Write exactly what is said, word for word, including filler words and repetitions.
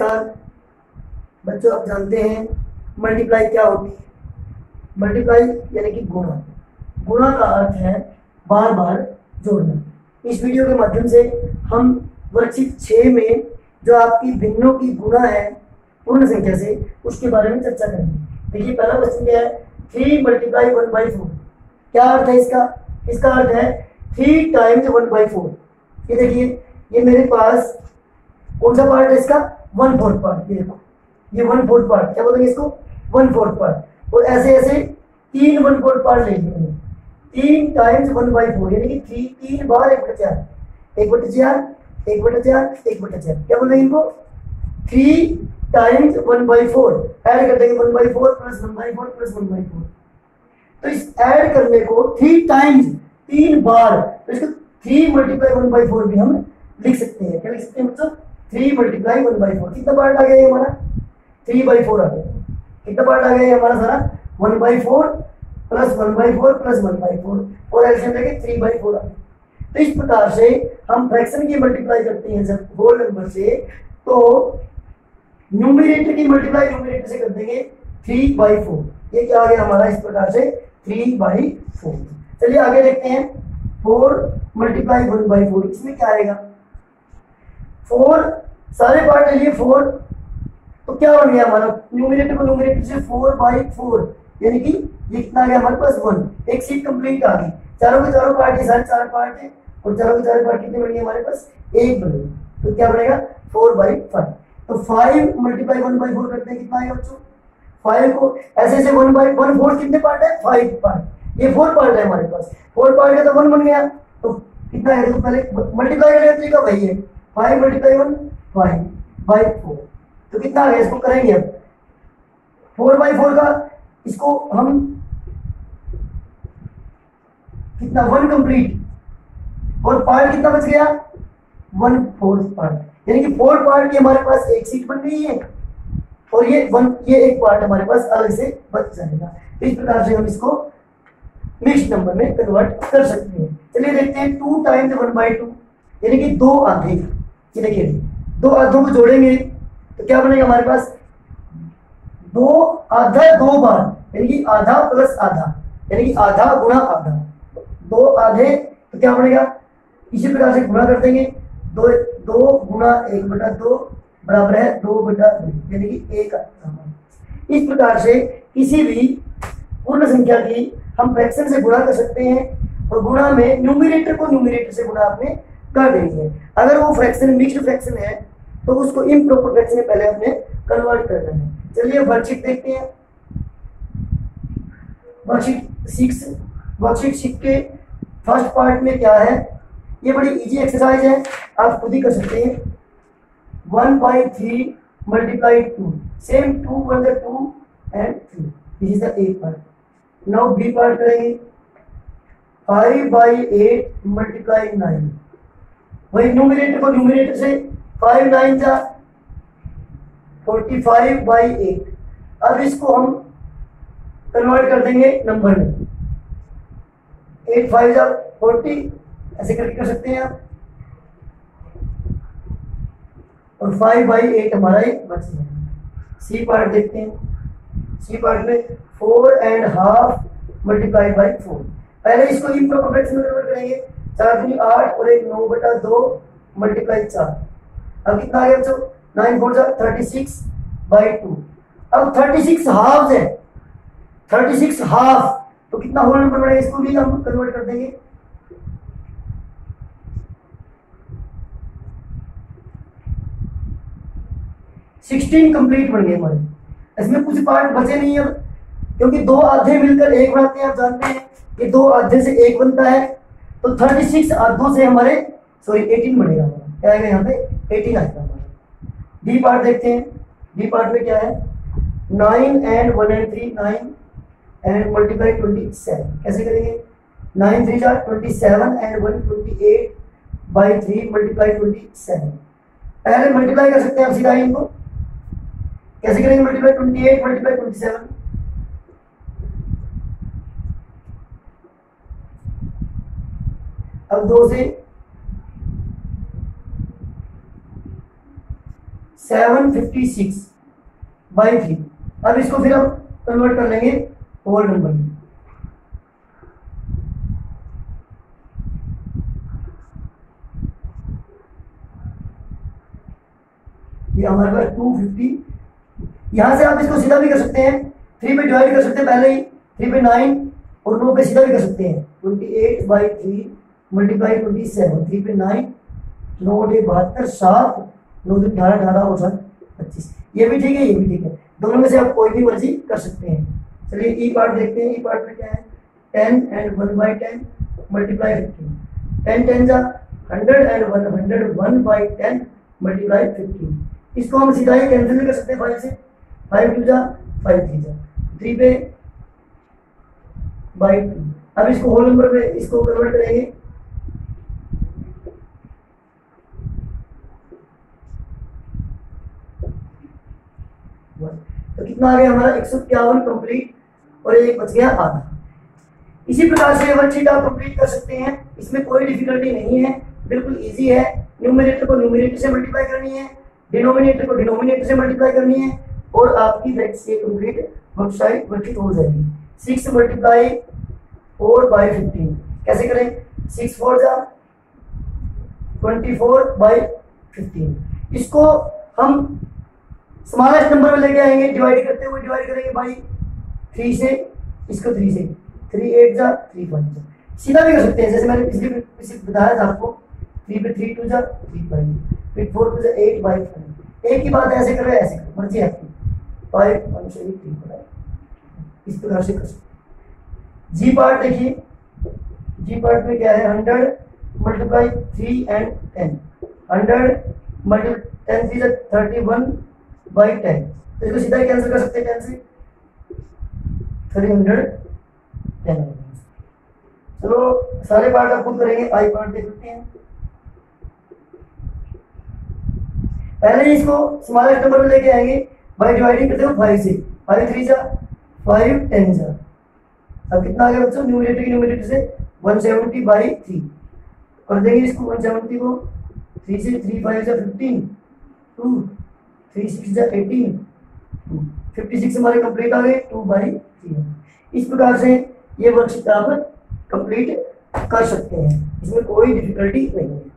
नमस्कार बच्चों, आप जानते हैं मल्टीप्लाई क्या होती है। मल्टीप्लाई यानी कि गुणा, गुणा का अर्थ है बार बार जोड़ना। इस वीडियो के माध्यम से हम वर्कशीट छः में जो आपकी भिन्नों की गुणा है पूर्ण संख्या से, उसके बारे में चर्चा करेंगे। देखिए, पहला क्वेश्चन क्या है, three multiply one by four. क्या अर्थ है इसका? इसका अर्थ है three times one by four. ये देखिए, ये मेरे पास कौन सा पार्ट है इसका? One fourth part. ये देखो, ये वन फोर्थ पार्ट, क्या बोलेंगे इसको? One fourth part. और ऐसे ऐसे तीन वन फोर्थ पार्ट ले लिए मैंने। तीन टाइम्स वन बाई फोर यानी कि थ्री तीन बार एक बटे चार, एक बटे चार, एक बटे चार, एक बटे चार। क्या बोलेंगे इनको? Three times one by four. Add कर देंगे one by four plus one by four plus one by four. तो इस ऐड करने को थ्री टाइम्स तीन बार, तो इसको three multiply one by four भी हम लिख सकते हैं। क्या लिख सकते हैं? मतलब three multiply one by four. कितना पार्ट आ गया ये हमारा? थ्री बाई फोर आ गया। कितना पार्ट आ गया ये हमारा? सारा one by four plus one by four plus one by four, और एलसीएम लेके थ्री बाई फोर आ गया। तो इस प्रकार से हम फ्रैक्शन की मल्टीप्लाई करते हैं जब होल नंबर से, तो न्यूमिनेटर की मल्टीप्लाई न्यूमिनेटर से कर देंगे थ्री बाई फोर। ये क्या आ गया हमारा? इस प्रकार से थ्री बाई फोर। चलिए आगे देखते हैं, four multiply one by four, इसमें क्या आएगा? फोर सारे पार्ट ले लिए फोर, तो क्या बन गया हमारा? न्यूमिनेटर को न्यूमिनेटर से फोर बाई फोर यानी कि ये कितना आ गया हमारे पास? वन। एक सीट कंप्लीट आ गई। चारों के चारों पार्ट, ये सारे चार पार्ट है, और चारों के चारों पार्ट कितने बन गए हमारे पास? एक बन गई। तो क्या बनेगा? Four by five. तो five multiply one by four करते हैं, कितना आएगा बच्चों? फाइव को ऐसे ऐसे वन बाई वन फोर, कितने पार्ट है? Five part. ये फोर पार्ट है हमारे पास, फोर पार्ट है तो वन बन गया। तो कितना है? तो पहले मल्टीप्लाई करने का तरीका वही है, five multiply one five by four. तो कितना है? इसको करेंगे अब फोर बाई फोर का, इसको हम कितना वन कंप्लीट, और पार्ट कितना बच गया? One fourth part. यानी कि फोर पार्ट की हमारे पास एक सीट बन गई है, और ये वन ये एक पार्ट हमारे पास अलग से बच जाएगा। इस प्रकार से हम इसको मिक्स नंबर में कन्वर्ट कर सकते हैं। चलिए देखते हैं, two times one by two यानी कि दो आधे। ये देखिए, दो आधों को जोड़ेंगे तो क्या बनेगा हमारे पास? दो आधा दो बार यानी कि आधा प्लस आधा यानी कि आधा गुणा आधा, दो आधे। तो क्या बनेगा? इसी प्रकार से गुणा कर देंगे, दो दो गुणा एक बटा दो बराबर है दो बटा दो यानी कि एक आधा। इस प्रकार से किसी भी पूर्ण संख्या की हम फ्रैक्शन से गुणा कर सकते हैं, और गुणा में न्यूमिनेटर को न्यूमिनेटर से गुणा आपने कर देनी है। अगर वो फ्रैक्शन मिक्स्ड फ्रैक्शन है तो उसको इंप्रॉपर फ्रैक्शन में पहले आपने कन्वर्ट करना है। चलिए वर्कशीट देखते हैं, वर्कशीट सिक्स। वर्कशीट सिक्स के फर्स्ट पार्ट में क्या है? ये बड़ी इजी एक्सरसाइज है, आप खुद ही कर सकते हैं। One by three multiply two, same two one the two and three, this is the A part. Now B part करेंगे, five by eight multiply nine, वही न्यूमिनेटर को न्यूमिनेटर से फाइव नाइन जा फोर्टी फाइव बाई एट। अब इसको हम convert कर देंगे नंबर में, एट फाइव जा फोर्टी, ऐसे करके कर सकते हैं आप, और फाइव बाई एट हमारा एक बच जाएगा। सी पार्ट देखते हैं, सी पार्ट में four and half multiply by four, पहले इसको इंप्रॉपर फ्रैक्शन में कन्वर्ट करेंगे, चार दूनी आठ और एक नौ बटा दो मल्टीप्लाई चार। अब कितना आ गया बच्चों? नाइन फोर चार थर्टी सिक्स बाई टू। अब थर्टी सिक्स हाफ है, थर्टी सिक्स हाफ, तो कितना होल नंबर बढ़ेगा? इसको भी हम कन्वर्ट कर देंगे, सिक्सटीन कंप्लीट बन गए हमारे। इसमें कुछ पार्ट बचे नहीं है क्योंकि दो आधे मिलकर एक बनाते हैं, आप जानते हैं कि दो आधे से एक बनता है। तो छत्तीस आधों से हमारे सॉरी अठारह बनेगा हमारा, क्या आएगा यहाँ पे? अठारह आएगा हमारा। बी पार्ट देखते हैं, बी पार्ट में क्या है? Nine and one and three, nine and multiply twenty seven, कैसे करेंगे? नाइन थ्री चार twenty seven and one twenty eight by three multiply twenty seven. पहले मल्टीप्लाई कर सकते हैं आप सीधा इनको, कैसे करेंगे? Multiply twenty eight multiply twenty seven, अब दो से seven fifty six by three. अब इसको फिर हम कन्वर्ट कर लेंगे होल नंबर में। ये हमारे पास टू फिफ्टी, यहां से आप इसको सीधा भी कर सकते हैं, थ्री पे डिवाइड कर सकते हैं पहले ही, थ्री पे नाइन और नौ पे सीधा भी कर सकते हैं। Twenty eight by three multiply twenty seven, three पे नाइन, नौ आठ बहत्तर, सात नौ दो अठारह, अठारह और सात पच्चीस। ये भी ठीक है, ये भी ठीक है, दोनों में से आप कोई भी मर्जी कर सकते हैं। चलिए ई पार्ट देखते हैं, ई पार्ट में क्या है, ten and one by ten multiply fifteen, ten ten जा hundred and one hundred, one by ten multiply fifteen. इसको हम सीधा ही कैंसिल कर सकते हैं फाइव से, फाइव टू जा फाइव, थ्री जा थ्री पे बाई टू। अब इसको होल नंबर पे इसको कन्वर्ट करेंगे, तो कितना आ गया हमारा एक सौ इक्यावन कंप्लीट और एक बच गया आधा। इसी प्रकार से वर्कशीट आप कंप्लीट कर सकते हैं, इसमें कोई डिफिकल्टी नहीं है, बिल्कुल इजी है। न्यूमरेटर को न्यूमरेटर से मल्टीप्लाई करनी है, डिनोमिनेटर को डिनोमिनेटर से मल्टीप्लाई करनी है और आपकी कंप्लीट वर्कशीट वर्कशीट हो जाएगी। Six multiply four by fifteen कैसे करें, सिक्स फोर जा ट्वेंटी फोर बाई फिफ्टीन। इसको हम स्मॉलेस्ट नंबर में लेके आएंगे, डिवाइड करते हुए डिवाइड करेंगे भाई थ्री से, इसको थ्री से, थ्री एट जा थ्री पॉइंट जा, सीधा भी कर सकते हैं जैसे मैंने पिछले पिछले बताया था आपको, थ्री पे थ्री टू जा थ्री पॉइंट, फिर फोर टू जा एट बाई फाइव। एक ही बात ऐसे कर रहे हैं, ऐसे कर मर्जी आपकी, फाइव वन से थ्री पर इस प्रकार से कर सकते। जी पार्ट देखिए, जी पार्ट में क्या है, hundred multiply three and ten, hundred multiply ten three जा थर्टी वन बाई टेन, तो इसको सीधा कैंसिल कर सकते हैं टेन से, थ्री हंड्रेड टेन। चलो सारे पार्ट आप खुद करेंगे, आई पार्ट देख सकते हैं। पहले इसको स्मॉलेस्ट नंबर में लेके आएंगे बाई डिवाइडिंग करते हो फाइव से, फाइव थ्री जा फाइव टेन जा। अब कितना आ गया बच्चों, न्यूमरेटर के न्यूमरेटर से वन सेवेंटी बाई थ्री कर देंगे, इसको वन सेवेंटी को थ्री से, थ्री फाइव जा फिफ्टीन टू, थ्री सिक्स जा एटीन टू, फिफ्टी सिक्स हमारे कंप्लीट आ गए टू बाई थ्री। इस प्रकार से ये वर्कशीट आप कंप्लीट कर सकते हैं, इसमें कोई डिफिकल्टी नहीं है।